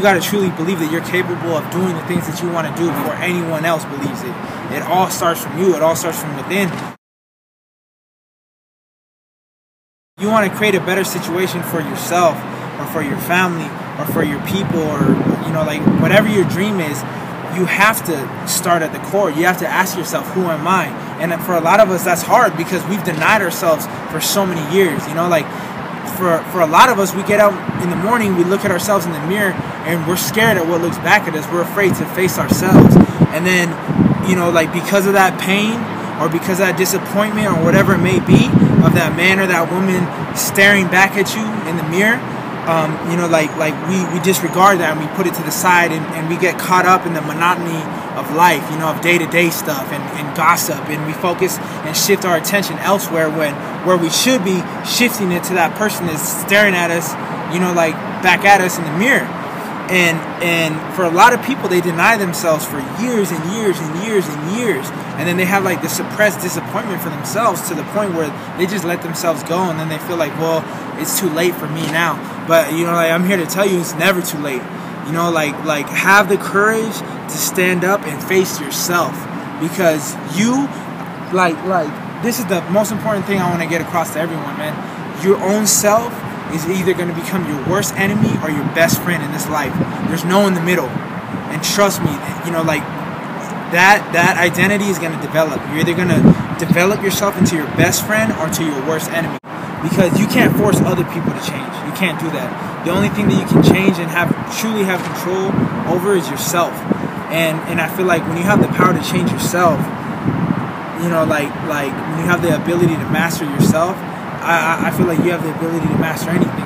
you got to truly believe that you're capable of doing the things that you want to do before anyone else believes it. It all starts from you. It all starts from within. You want to create a better situation for yourself or for your family or for your people, or, you know, like whatever your dream is, you have to start at the core. You have to ask yourself, who am I? And for a lot of us, that's hard because we've denied ourselves for so many years, you know, like for a lot of us, we get out in the morning, we look at ourselves in the mirror and we're scared at what looks back at us. We're afraid to face ourselves. And then, you know, like because of that pain or because of that disappointment or whatever it may be, of that man or that woman staring back at you in the mirror, you know, like we disregard that and we put it to the side, and we get caught up in the monotony of life, you know, of day-to-day stuff and gossip, and we focus and shift our attention elsewhere when where we should be shifting it to that person that's staring at us, you know, like back at us in the mirror. And for a lot of people, they deny themselves for years and years and years and years. And then they have like this suppressed disappointment for themselves to the point where they just let themselves go. And then they feel like, well, it's too late for me now. But, you know, like, I'm here to tell you it's never too late. You know, like have the courage to stand up and face yourself. Because you, like this is the most important thing I want to get across to everyone, man. Your own self is either going to become your worst enemy or your best friend in this life. There's no in the middle. And trust me, you know, like that identity is going to develop. You're either going to develop yourself into your best friend or to your worst enemy, because you can't force other people to change. You can't do that. The only thing that you can change and truly have control over is yourself. And I feel like when you have the power to change yourself, you know, like when you have the ability to master yourself, I feel like you have the ability to master anything.